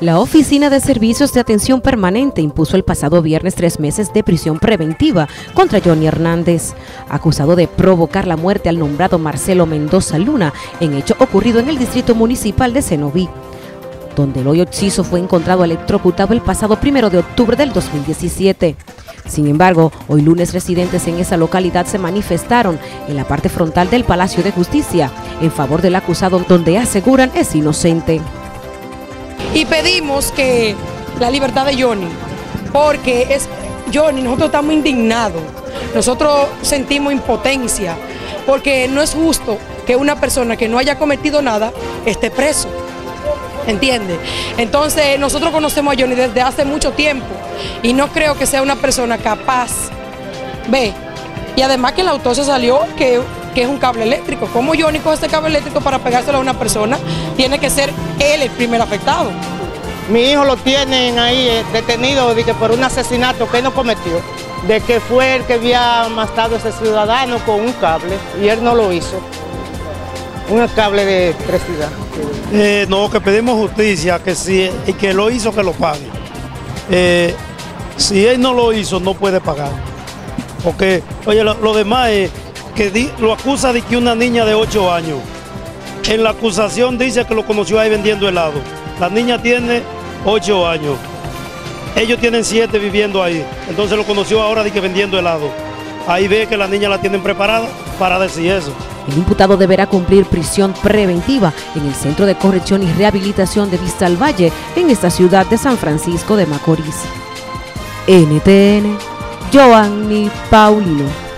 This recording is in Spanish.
La Oficina de Servicios de Atención Permanente impuso el pasado viernes 3 meses de prisión preventiva contra Johnny Hernández, acusado de provocar la muerte al nombrado Marcelo Mendoza Luna en hecho ocurrido en el Distrito Municipal de Cenoví, donde el hoyo occiso fue encontrado electrocutado el pasado 1 de octubre del 2017. Sin embargo, hoy lunes residentes en esa localidad se manifestaron en la parte frontal del Palacio de Justicia en favor del acusado, donde aseguran es inocente. Y pedimos que la libertad de Johnny, porque es Johnny, nosotros estamos indignados, nosotros sentimos impotencia, porque no es justo que una persona que no haya cometido nada esté preso, ¿entiendes? Entonces nosotros conocemos a Johnny desde hace mucho tiempo y no creo que sea una persona capaz, ve, y además que la autopsia salió que es un cable eléctrico. ¿Cómo Johnny coge este cable eléctrico para pegárselo a una persona? Tiene que ser él el primer afectado. Mi hijo lo tienen ahí detenido de que por un asesinato que no cometió, de que fue el que había matado a ese ciudadano con un cable, y él no lo hizo. Un cable de electricidad. No, que pedimos justicia, que si el que lo hizo, que lo pague. Si él no lo hizo, no puede pagar. Porque, oye, lo demás es que lo acusa de que una niña de 8 años, en la acusación dice que lo conoció ahí vendiendo helado. La niña tiene 8 años, ellos tienen 7 viviendo ahí, entonces lo conoció ahora de que vendiendo helado. Ahí ve que la niña la tienen preparada para decir eso. El imputado deberá cumplir prisión preventiva en el Centro de Corrección y Rehabilitación de Vista al Valle, en esta ciudad de San Francisco de Macorís. NTN, Joanny Paulino.